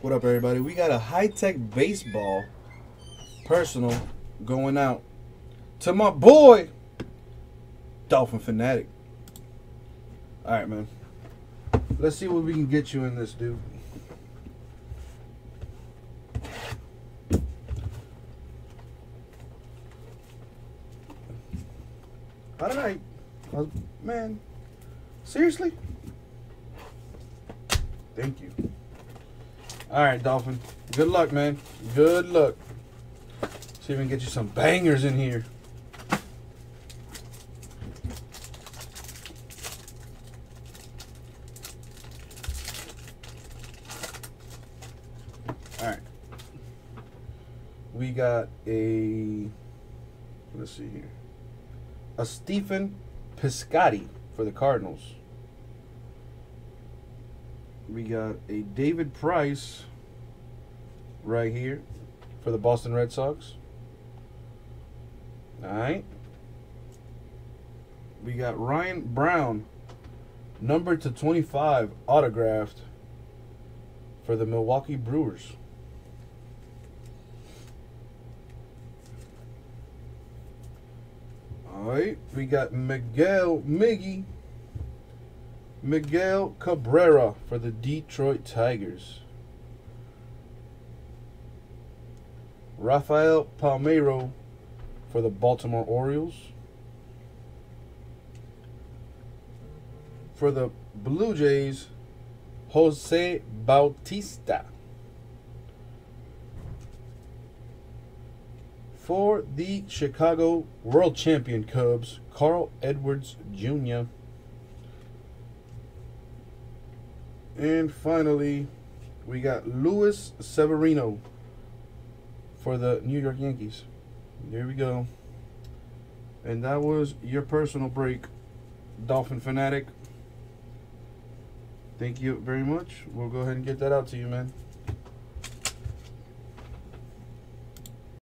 What up, everybody? We got a high-tech baseball personal going out to my boy, Dolphin Fanatic. All right, man. Let's see what we can get you in this, dude. All right. Man, seriously? Thank you. All right, Dolphin. Good luck, man. Good luck. See if we can get you some bangers in here. All right. We got a... Let's see here. A Stephen Piscotty for the Cardinals. We got a David Price right here for the Boston Red Sox. All right. We got Ryan Brown, number /25, autographed for the Milwaukee Brewers. All right, we got Miguel Cabrera for the Detroit Tigers. Rafael Palmeiro for the Baltimore Orioles. For the Blue Jays, Jose Bautista. For the Chicago World Champion Cubs, Carl Edwards Jr. And finally, we got Luis Severino for the New York Yankees. There we go. And that was your personal break, Dolphin Fanatic. Thank you very much. We'll go ahead and get that out to you, man.